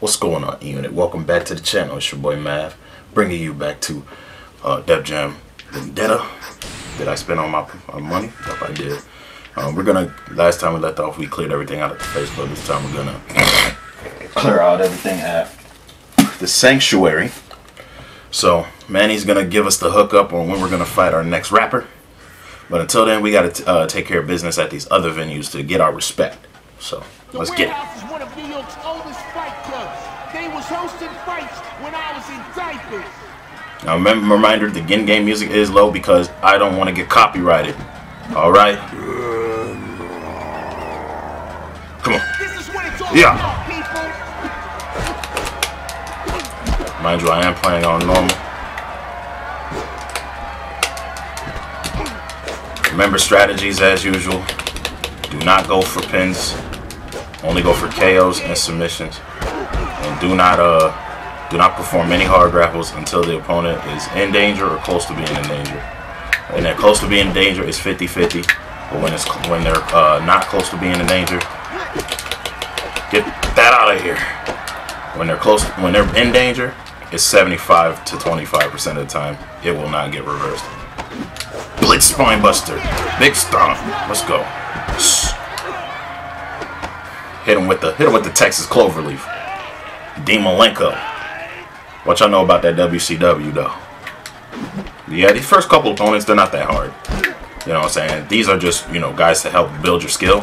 What's going on, E-Unit? Welcome back to the channel. It's your boy Mav, bringing you back to Def Jam Vendetta. Did I spend on my money? Yep, I did. We're gonna. Last time we left off, we cleared everything out of the place, but this time we're gonna clear out everything at the sanctuary. So Manny's gonna give us the hookup on when we're gonna fight our next rapper. But until then, we gotta take care of business at these other venues to get our respect. So let's get it. One of New York's oldest fight clubs. They was hosting fights when I was in diapers. Now remember, reminder: the in-game music is low because I don't want to get copyrighted. All right. Come on. This is what it's all about, people. Mind you, I am playing on normal. Remember strategies as usual. Do not go for pins. Only go for KOs and submissions. And do not perform any hard grapples until the opponent is in danger or close to being in danger. When they're close to being in danger, it's 50-50. But when they're not close to being in danger, get that out of here. When they're in danger, it's 75 to 25% of the time. It will not get reversed. Blitz spinebuster, big stomp. Let's go. Hit him with the Texas Cloverleaf. D Mob. What y'all know about that WCW though? Yeah, these first couple opponents, they're not that hard. You know what I'm saying? These are just, you know, guys to help build your skill.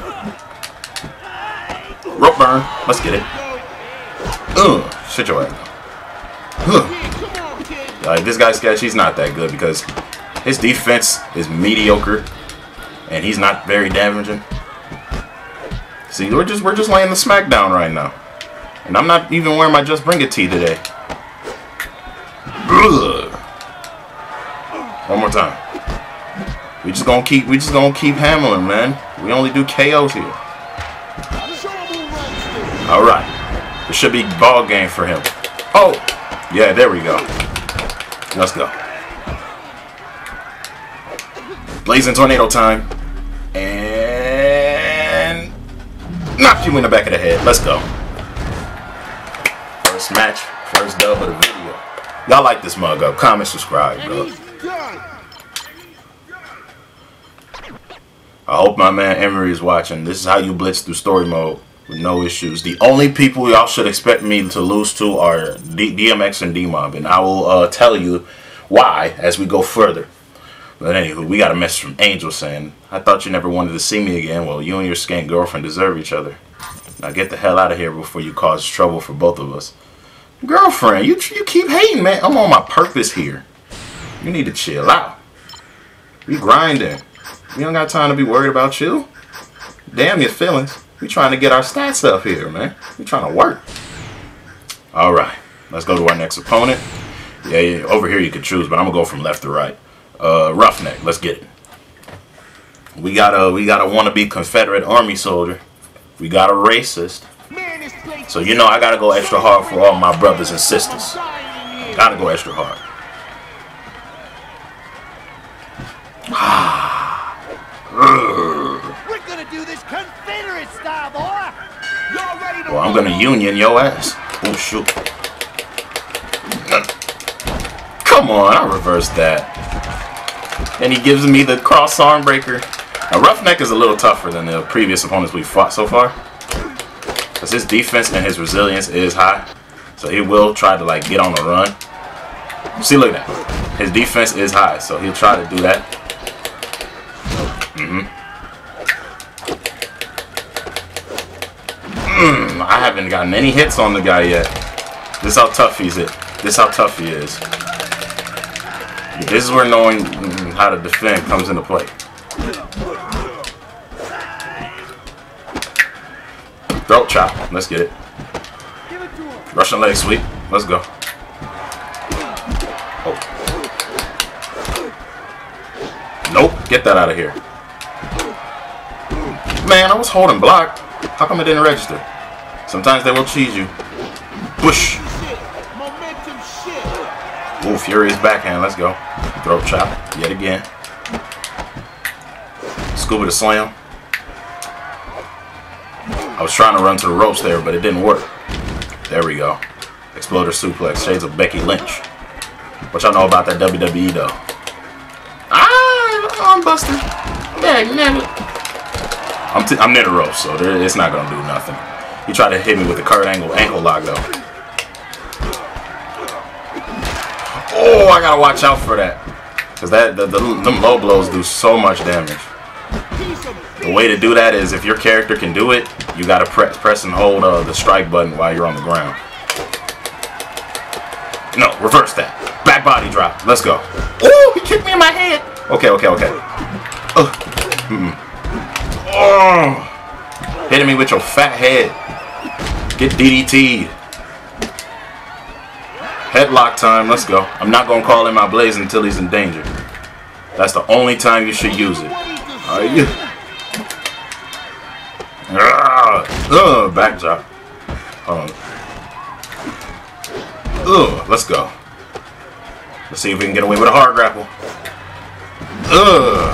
Rope burn. Let's get it. Shit your ass. Like this guy's sketch, he's not that good because his defense is mediocre and he's not very damaging. See, we're just laying the smack down right now. And I'm not even wearing my Just Bring It tee today. Ugh. One more time. We just gonna keep hammering, man. We only do KOs here. Alright. This should be ball game for him. Oh! Yeah, there we go. Let's go. Blazing tornado time. Knock you in the back of the head. Let's go. First match, first dub of the video. Y'all like this mug up? Comment, subscribe, bro. I hope my man Emery is watching. This is how you blitz through story mode with no issues. The only people y'all should expect me to lose to are DMX and D Mob, and I will tell you why as we go further. But anywho, we got a message from Angel saying, "I thought you never wanted to see me again. Well, you and your skank girlfriend deserve each other. Now get the hell out of here before you cause trouble for both of us." Girlfriend, you keep hating, man. I'm on my purpose here. You need to chill out. We grinding. We don't got time to be worried about you. Damn your feelings. We trying to get our stats up here, man. We trying to work. All right, let's go to our next opponent. Yeah, over here you can choose, but I'm gonna go from left to right. Roughneck, let's get it. We got a wannabe Confederate Army soldier. We got a racist. So you know I gotta go extra hard for all my brothers and sisters. Gotta go extra hard. We're gonna do this Confederate style, boy. Well, I'm gonna union your ass. Oh shoot! Come on, I reversed that. And he gives me the cross arm breaker. Now, Roughneck is a little tougher than the previous opponents we fought so far, because his defense and his resilience is high. So he will try to like get on the run. See, look at that. His defense is high, so he'll try to do that. I haven't gotten any hits on the guy yet. This how tough he's hit. This how tough he is. This is where knowing how to defend comes into play. Throat chop. Let's get it. Russian leg sweep. Let's go. Oh. Nope. Get that out of here. Man, I was holding block. How come it didn't register? Sometimes they will cheese you. Push. Ooh, furious backhand. Let's go. Throat chop. Yet again. Scuba to slam. I was trying to run to the ropes there, but it didn't work. There we go. Exploder suplex. Shades of Becky Lynch. What y'all know about that WWE though? Ah, I'm busted. I'm near the rope, so it's not gonna do nothing. He tried to hit me with the Kurt Angle ankle lock though. Oh, I gotta watch out for that, cause them low blows do so much damage. The way to do that is if your character can do it, you gotta press and hold the strike button while you're on the ground. No, reverse that. Back body drop. Let's go. Ooh, he kicked me in my head. Okay, okay, okay. Oh, hitting me with your fat head. Get DDT'd. Headlock time. Let's go. I'm not gonna call in my Blaze until he's in danger. That's the only time you should use it. Are you? Ugh, back drop. Hold on. Ugh, let's go. Let's see if we can get away with a hard grapple. Ugh.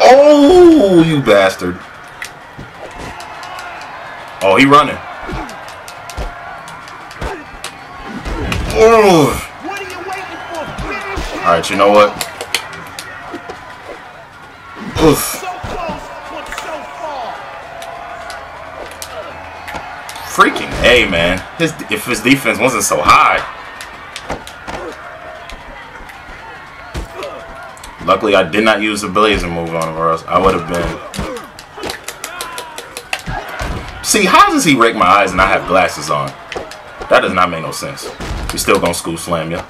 Oh, you bastard. Oh, he running. Ugh. Alright, you know what? Oof. Freaking A, man. If his defense wasn't so high. Luckily, I did not use the blazing move on him, or else I would have been. See, how does he rake my eyes and I have glasses on? That does not make no sense. We still gonna school slam ya.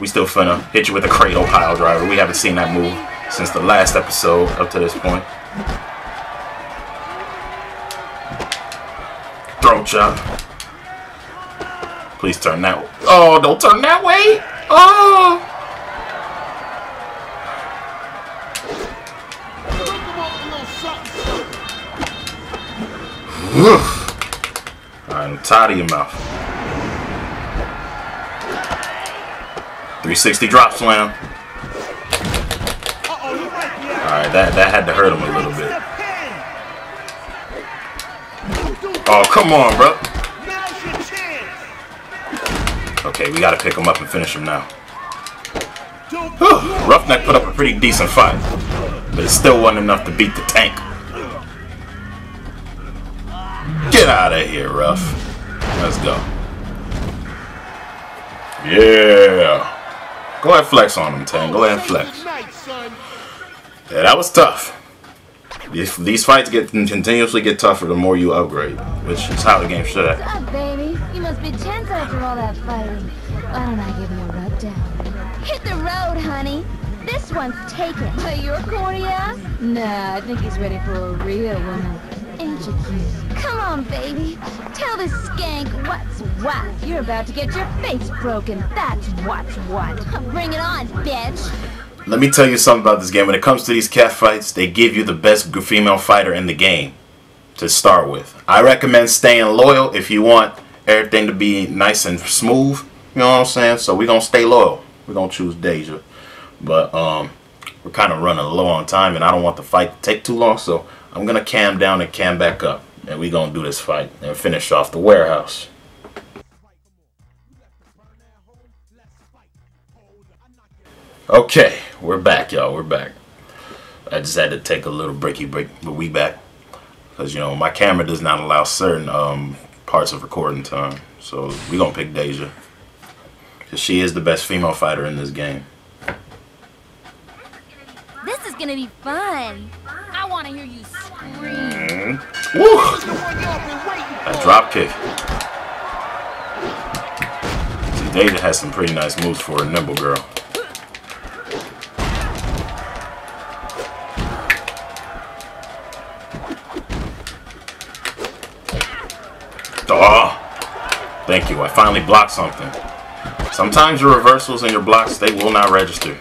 We still finna hit you with a cradle pile driver. We haven't seen that move since the last episode up to this point. Throat chop. Please turn that way. Oh, don't turn that way. Oh. Woof. All right, I'm tired of your mouth. 360 drop slam. Alright, that had to hurt him a little bit. Oh, come on, bro. Okay, we gotta pick him up and finish him now. Whew. Roughneck put up a pretty decent fight, but it still wasn't enough to beat the tank. Get out of here, Rough. Let's go. Yeah. Go ahead and flex on him, Tang. Go ahead and flex. Yeah, that was tough. If these fights continuously get tougher the more you upgrade, which is how the game should act. What's up, baby? You must be tense after all that fighting. Why don't I give you a rub down? Hit the road, honey. This one's taken. Are you a corny ass? Nah, I think he's ready for a real woman. Ain't you cute? Come on, baby. Tell this skank what's what. You're about to get your face broken. That's what's what. Bring it on, bitch. Let me tell you something about this game. When it comes to these cat fights, they give you the best female fighter in the game to start with. I recommend staying loyal if you want everything to be nice and smooth. You know what I'm saying? So we're going to stay loyal. We're going to choose Deja. But we're kind of running low on time, and I don't want the fight to take too long. So I'm going to cam down and cam back up. And we're going to do this fight and finish off the warehouse. Okay, we're back, y'all. We're back. I just had to take a little breaky break, but we back. Because, you know, my camera does not allow certain parts of recording time. So we're going to pick Deja. Because she is the best female fighter in this game. This is going to be fun. I want to hear you scream. Woo! That drop kick. See, Deja has some pretty nice moves for a nimble girl. Oh, thank you. I finally blocked something. Sometimes your reversals and your blocks, they will not register.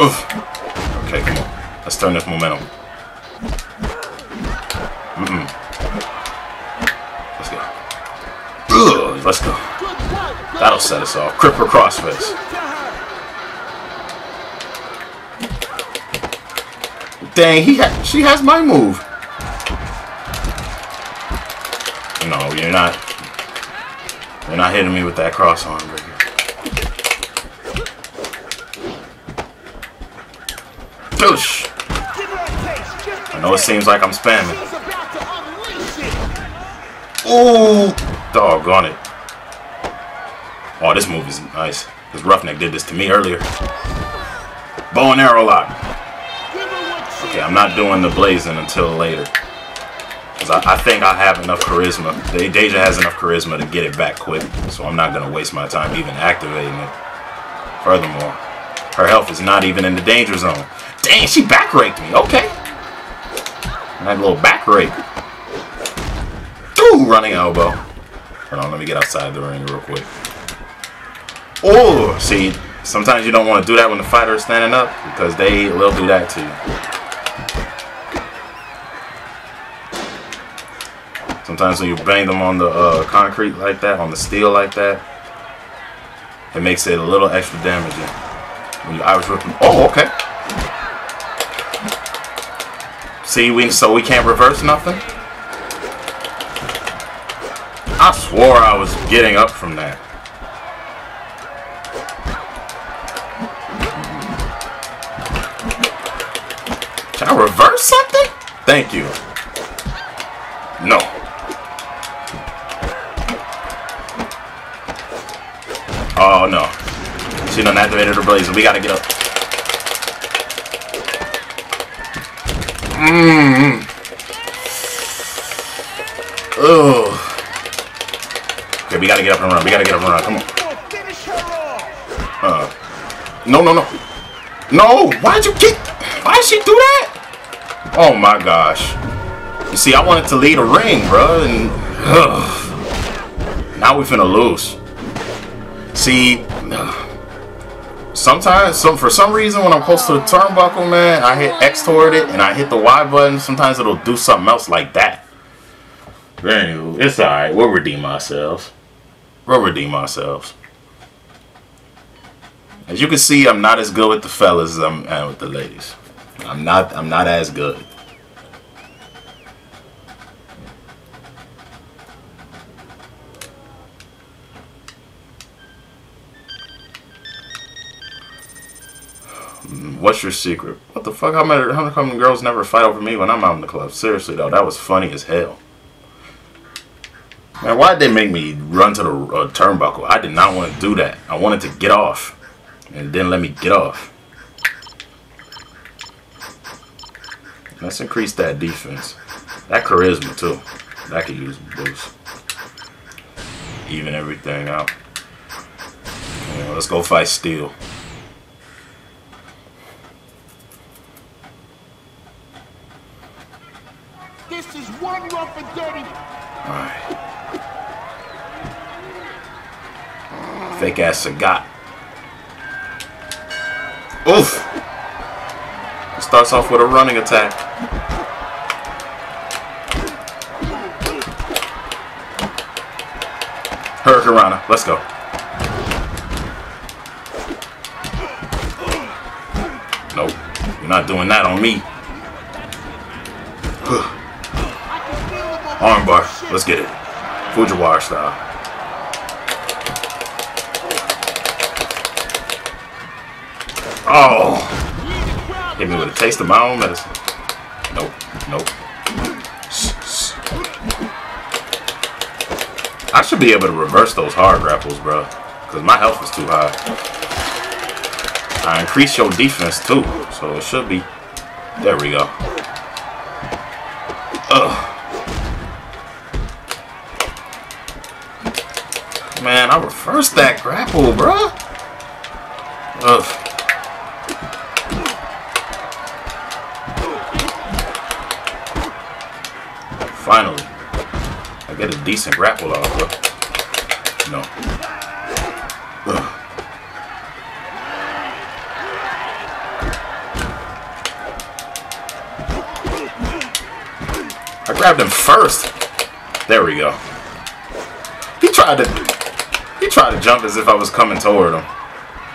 Oof. Okay, come on. Let's turn this momentum. Let's go. Ugh, let's go. That'll set us off. Cripper crossface. Dang, she has my move. No, you're not. You're not hitting me with that cross arm breaker. Push. I know it seems like I'm spamming. Ooh, doggone it. Oh, this move is nice. This Roughneck did this to me earlier. Bow and arrow lock. Okay, I'm not doing the blazing until later. Because I think I have enough charisma. Deja has enough charisma to get it back quick. So I'm not going to waste my time even activating it. Furthermore, her health is not even in the danger zone. Dang, she back raked me. Okay. That little back rake. Ooh, running elbow. Hold on, let me get outside the ring real quick. Oh, see, sometimes you don't want to do that when the fighter is standing up because they will do that to you. Sometimes when you bang them on the concrete like that, on the steel like that, it makes it a little extra damaging. When you Irish whip them, oh, okay. See, so we can't reverse nothing? I swore I was getting up from that. Can I reverse something? Thank you. No. Oh no. She done activated her blazer. We gotta get up. Ugh. Okay, we gotta get up and run. We gotta get up and run. Come on. No, no, no. No! Why'd you get... Why did she do that? Oh my gosh. You see, I wanted to lead a ring, bro, and now we finna lose. See, sometimes, for some reason, when I'm close to the turnbuckle, man, I hit X toward it, and I hit the Y button. Sometimes it'll do something else like that. Anyway, it's alright. We'll redeem ourselves. We'll redeem ourselves. As you can see, I'm not as good with the fellas as I am with the ladies. I'm not as good. What's your secret? What the fuck? How come girls never fight over me when I'm out in the club? Seriously though, that was funny as hell. Man, why'd they make me run to the turnbuckle? I did not want to do that. I wanted to get off. And it didn't let me get off. Let's increase that defense. That charisma too. That could use a boost. Even everything out. Yeah, let's go fight Steel. This is one rough and dirty. Alright. Fake ass Sagat. Oof! It starts off with a running attack. Hurricanrana, let's go. Nope, you're not doing that on me. Armbar, let's get it. Fujiwara style. Oh! Hit me with a taste of my own medicine. Nope. Nope. I should be able to reverse those hard grapples, bro. Because my health is too high. I increased your defense, too. So it should be... There we go. Ugh. Man, I reversed that grapple, bro. Ugh. Finally, I get a decent grapple off. Look. No. Ugh. I grabbed him first. There we go. He tried to jump as if I was coming toward him.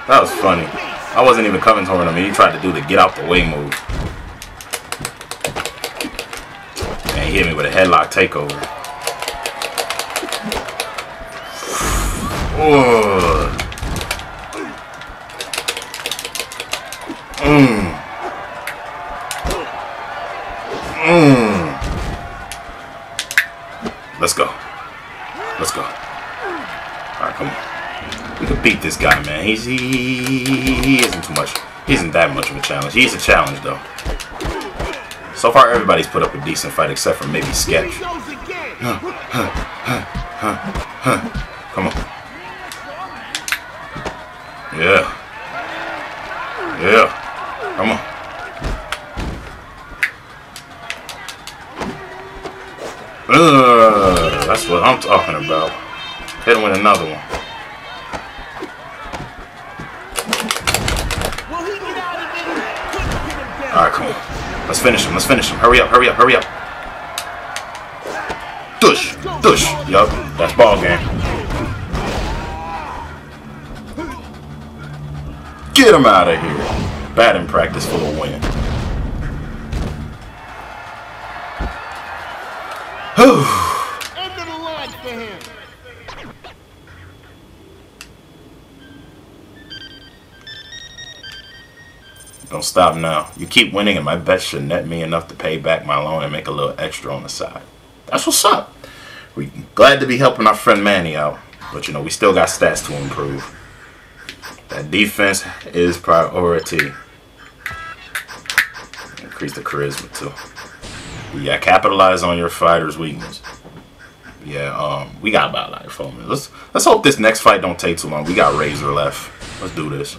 That was funny. I wasn't even coming toward him, and he tried to do the get out the way move. He hit me with a headlock takeover. Oh. Mm. Mm. Let's go. Let's go. Alright, come on. We can beat this guy, man. He isn't too much. He isn't that much of a challenge. He's a challenge, though. So far, everybody's put up a decent fight except for maybe Sketch. Come on. Yeah. Yeah. Come on. That's what I'm talking about. Hit him with another one. Alright, come on. Let's finish him. Let's finish him. Hurry up. Hurry up. Hurry up. Dush. Dush. Yup. That's ball game. Get him out of here. Batting practice for the win. End of the line for him. Don't stop now. You keep winning and my bet should net me enough to pay back my loan and make a little extra on the side. That's what's up. We're glad to be helping our friend Manny out. But you know, we still got stats to improve. That defense is priority. Increase the charisma too. Yeah, capitalize on your fighter's weakness. Yeah, we got about like 4 minutes. Let's hope this next fight don't take too long. We got Razor left. Let's do this.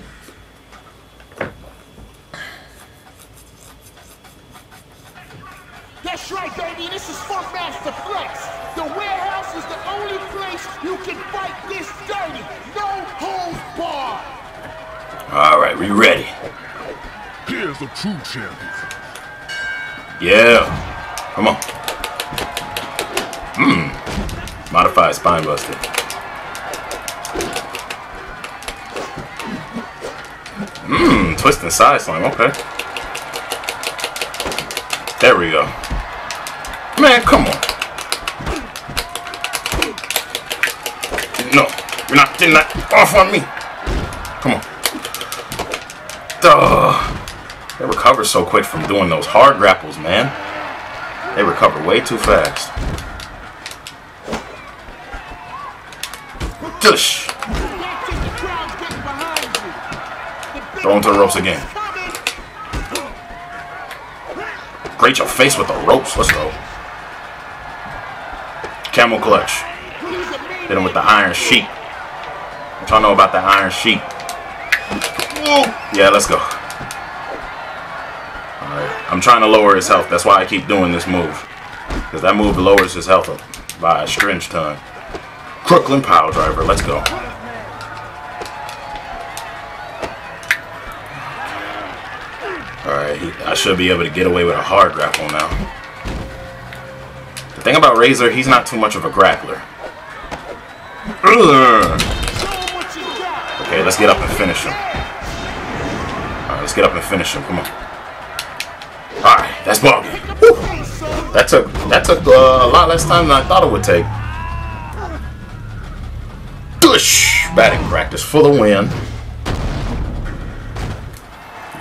That's right, baby. This is Funkmaster Flex. The warehouse is the only place you can fight this dirty. No holds barred. All right, we ready. Here's a true champion. Yeah. Come on. Mmm. Modified spine buster. Mmm. Twist and side slam. Okay. There we go. Man, come on. No, you're not getting that off on me. Come on. Duh. They recover so quick from doing those hard grapples, man. They recover way too fast. Dush. Throw him to the ropes again. Grate your face with the ropes. Let's go. Camel clutch. Hit him with the iron sheet. What y'all know about the iron sheet? Yeah, let's go. Alright. I'm trying to lower his health. That's why I keep doing this move. Because that move lowers his health up by a strange ton. Crooklyn pile driver. Let's go. Alright, I should be able to get away with a hard grapple now. The thing about Razor, he's not too much of a grappler. Okay, let's get up and finish him. Alright, let's get up and finish him. Come on. Alright, that's ballgame. That took a lot less time than I thought it would take. Dush! Batting practice for the win.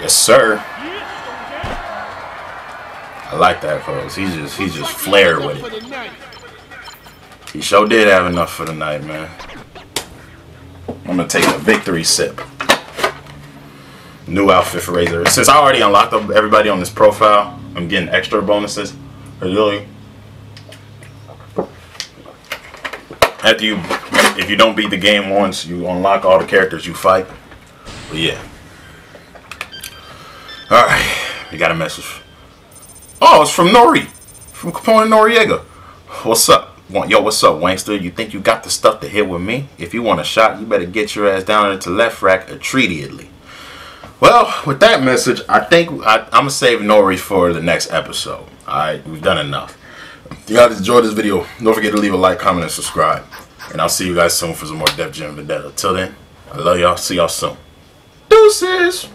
Yes, sir. I like that, folks. He's just flared with it. He sure did have enough for the night, man. I'm gonna take a victory sip. New outfit for Razor. Since I already unlocked up everybody on this profile, I'm getting extra bonuses. Really? After you, if you don't beat the game once, you unlock all the characters you fight. But yeah. All right, we got a message. Oh, it's from Nori. From Capone and Noriega. What's up? Yo, what's up, Wangster? You think you got the stuff to hit with me? If you want a shot, you better get your ass down into left rack immediately. Well, with that message, I think I'm going to save Nori for the next episode. Alright, we've done enough. If you guys enjoyed this video, don't forget to leave a like, comment, and subscribe. And I'll see you guys soon for some more Def Jam Vendetta. Till then, I love y'all. See y'all soon. Deuces!